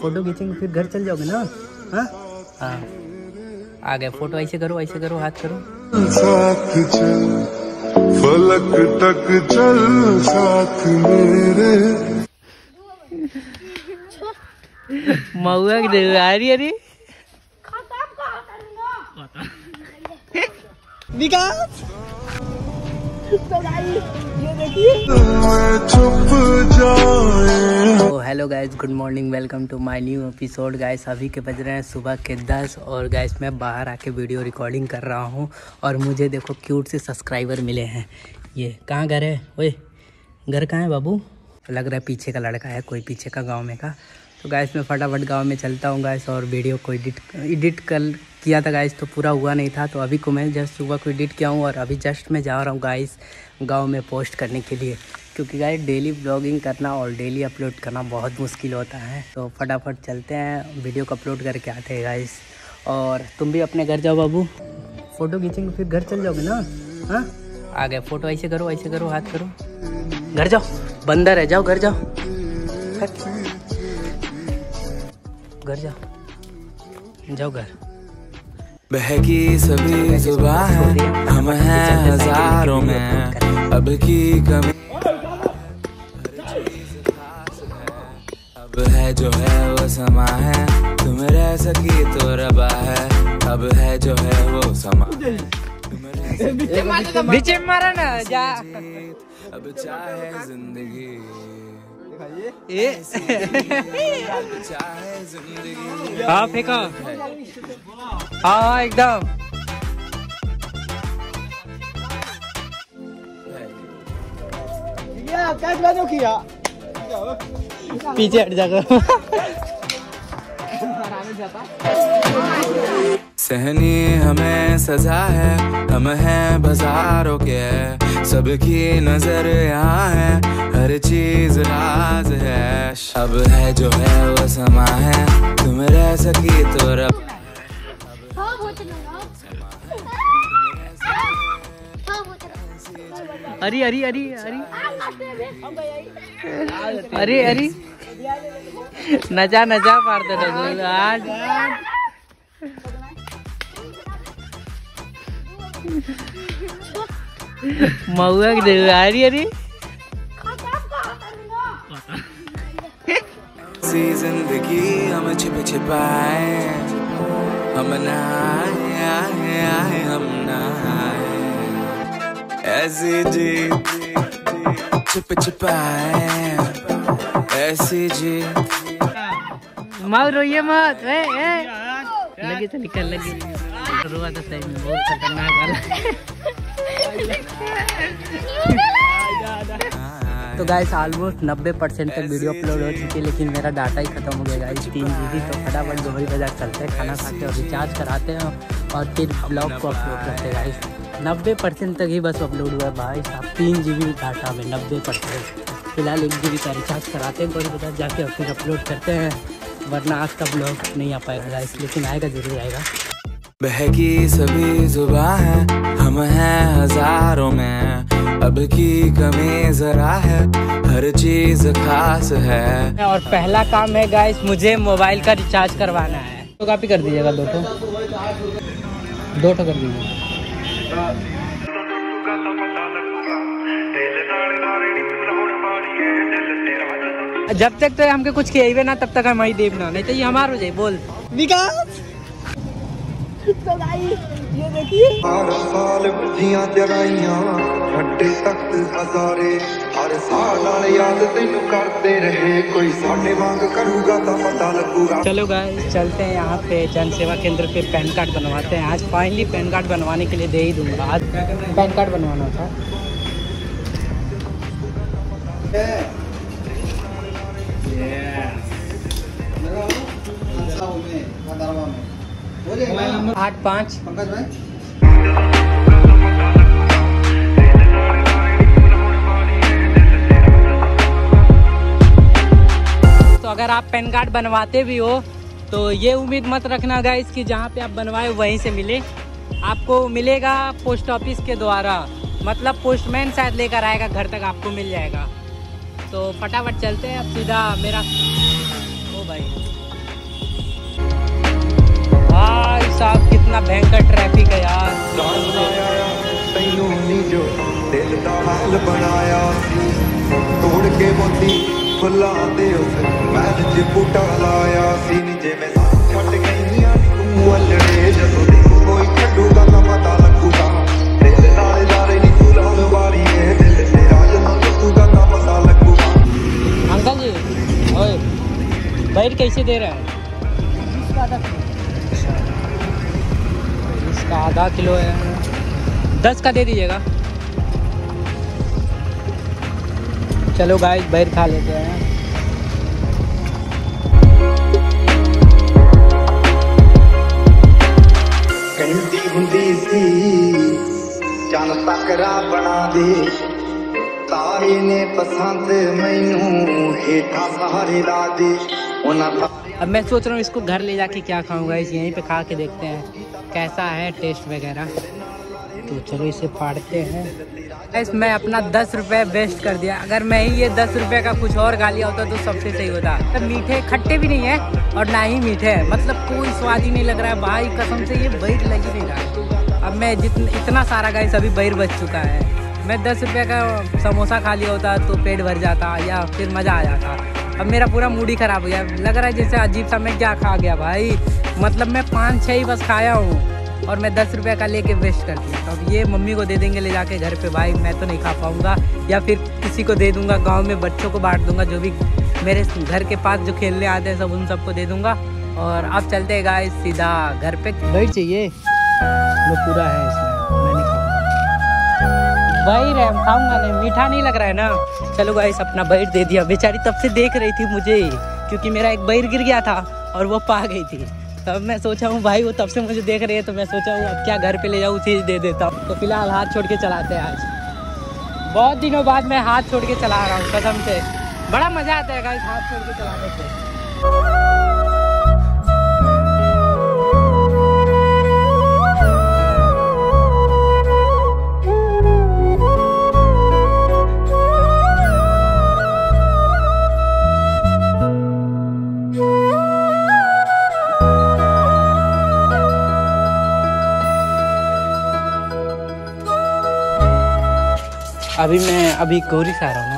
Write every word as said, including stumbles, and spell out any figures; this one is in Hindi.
फोटो खींचेंगे फिर घर चल जाओगे ना। हाँ हाँ आ गए फोटो, ऐसे करो ऐसे करो, हाथ करो। फलक तक चल साथ मेरे। महुआ की आ रही अरे विकास। तो hello guys, good morning, welcome to my new episode. Guys अभी के बज रहे हैं सुबह के दस और गाइज मैं बाहर आके वीडियो रिकॉर्डिंग कर रहा हूँ और मुझे देखो क्यूट से सब्सक्राइबर मिले हैं। ये कहाँ घर है? ओए घर कहाँ है बाबू? लग रहा है पीछे का लड़का है कोई, पीछे का गाँव में का। तो गाइस मैं फटाफट गांव में चलता हूँ गाइस, और वीडियो को एडिट एडिट कल किया था गाइस तो पूरा हुआ नहीं था, तो अभी को मैं जस्ट सुबह को एडिट किया हूँ और अभी जस्ट मैं जा रहा हूँ गाइस गांव में पोस्ट करने के लिए, क्योंकि गाइस डेली ब्लॉगिंग करना और डेली अपलोड करना बहुत मुश्किल होता है। तो फटाफट चलते हैं, वीडियो को अपलोड करके आते हैं गाइस। और तुम भी अपने घर जाओ बाबू, फ़ोटो खींचेंगे फिर घर चल जाओगे ना। हाँ आ गए फ़ोटो, ऐसे करो ऐसे करो, हाथ करो। घर जाओ, बंदर है, जाओ घर जाओ, घर जाओ जाओ घर। बहकी सभी जुबान है, हम हैं हजारों में अब की कमी, अब है जो है वो समा है, तुम रह सकी तो रबा है, अब है जो है वो समा है, बीच मारा ना जा, अब चाहे जिंदगी ये हाँ फेंका हाँ एकदम। किया पीछे हट जाकर सहनी हमें सजा है, हम हैं बाजारों के सबकी नजर यहाँ है, हर चीज राज है, अब है जो है वो समा है, तुम रह सकी तो रब अरे अरे अरे अरे अरे अरे नचा नचा मारते आज। महुआ की आ रही अरे जिंदगी हम छिप छिपाए, हम नहाए आए आए हम नहाए ऐसी जी छिप छिपाए ऐसी जी। माँ रोइए मत, लगे तो निकल लगे रोआ था सही में बहुत खतरनाक वाला। तो गाइस ऑलमोस्ट नब्बे परसेंट तक वीडियो अपलोड हो चुकी है, लेकिन मेरा डाटा ही खत्म हो गया गाइस, तीन जी बी। तो फटाफट गौरी बाजार चलते हैं, खाना खाते हैं और रिचार्ज कराते हैं और फिर ब्लॉग को अपलोड करते हैं गाइस। नब्बे परसेंट तक ही बस अपलोड हुआ है भाई साहब, तीन जी बी डाटा में नब्बे परसेंट। फिलहाल एक जी बी का रिचार्ज कराते हैं गौरी बाजार जाके और फिर अपलोड करते हैं, वरना आज का ब्लॉग नहीं आ पाएगा गाइस, लेकिन आएगा जरूर आएगा। बहकी सभी जुबां है, हम हैं हजारों में अब की कमी जरा है, हर चीज खास है। और पहला काम है गाइस मुझे मोबाइल का रिचार्ज करवाना है, तो कॉपी कर दीजिएगा दो टो दो टो कर दीजिए। जब तक तो हमको कुछ किए ना तब तक हम वही देखना, नहीं तो ये हमारा हो जाए। बोल विकास। तो ये देखिए हर साल बुद्धियां चढ़ाइयां हटे सख्त हजारे, हर साल आले याद तेनू करते रहे, कोई साडे वांग करूगा तो पता लगूगा। चलो गाइस चलते हैं यहाँ पे जन सेवा केंद्र पे पैन कार्ड बनवाते हैं। आज फाइनली पैन कार्ड बनवाने के लिए दे ही दूंगा, आज पैन कार्ड बनवाना था। yeah. yeah. आठ पाँच पंकज भाई। तो अगर आप पैन कार्ड बनवाते भी हो तो ये उम्मीद मत रखना गाइस कि जहाँ पे आप बनवाए वहीं से मिले, आपको मिलेगा पोस्ट ऑफिस के द्वारा, मतलब पोस्टमैन शायद लेकर आएगा घर तक, आपको मिल जाएगा। तो फटाफट चलते हैं अब सीधा मेरा। ओ भाई कितना भयंकर ट्रैफिक है यार। जो दिल दा महल बनाया तोड़ के मोती फुला दे उस महल च बूटा लाया सी नी जिवें छट गईयां तू अलड़े जदों तैनूं कोई छड्डूगा तां पता लगूगा दिल नाल लारे नी तू लाउण वाली है दिल तेरा जदों टूटूगा तां पता लगूगा। अंकल जी ओए बैठ कैसे दे रहा है? इसका आधा किलो इसका आधा किलो है, दस का दे दीजिएगा। चलो गाइस बैर खा लेते हैं। कंदी हुंदी सी चन तकरा बना दे तारे ने पसंद मैनू हेठा सहारे ला दे। अब मैं सोच रहा हूँ इसको घर ले जाके क्या खाऊंगा, इस यहीं पे खा के देखते हैं कैसा है टेस्ट वगैरह। तो चलो इसे फाड़ते हैं। ऐसे मैं अपना दस रुपये वेस्ट कर दिया, अगर मैं ही ये दस रुपये का कुछ और खा लिया होता तो सबसे सही होता। तो मीठे खट्टे भी नहीं है और ना ही मीठे है, मतलब कोई स्वाद ही नहीं लग रहा है भाई कसम से, ये बैर लग ही नहीं रहा। अब मैं जितना इतना सारा गाइस अभी बैर बच चुका है। मैं दस रुपये का समोसा खा लिया होता तो पेट भर जाता या फिर मज़ा आ जाता। अब मेरा पूरा मूड ही ख़राब हो गया, लग रहा है जैसे अजीब सा मैं क्या खा गया भाई, मतलब मैं पाँच छः ही बस खाया हूँ और मैं दस रुपये का लेके वेस्ट कर दिया। तो अब ये मम्मी को दे देंगे ले जाके घर पे, भाई मैं तो नहीं खा पाऊँगा, या फिर किसी को दे दूँगा, गांव में बच्चों को बांट दूँगा, जो भी मेरे घर के पास जो खेलने आते हैं सब उन सबको दे दूँगा। और अब चलते हैं गाइस सीधा घर पे। बैठ चाहिए वो पूरा है इसमें, मैं नहीं खाऊँगा भाई, रैम खाऊँगा नहीं, मीठा नहीं लग रहा है ना। चलो गाइस अपना बैठ दे दिया, बेचारी तब से देख रही थी मुझे, क्योंकि मेरा एक बैर गिर गया था और वो पा गई थी। तब मैं सोचा हूँ भाई वो तब से मुझे देख रही है, तो मैं सोचा हूँ अब क्या घर पे ले जाऊँ चीज़ दे देता हूँ। तो फिलहाल हाथ छोड़ के चलाते हैं, आज बहुत दिनों बाद मैं हाथ छोड़ के चला रहा हूँ कसम से, बड़ा मज़ा आता है गाइस हाथ छोड़ के चलाने से। अभी मैं अभी गौरी से आ रहा हूँ।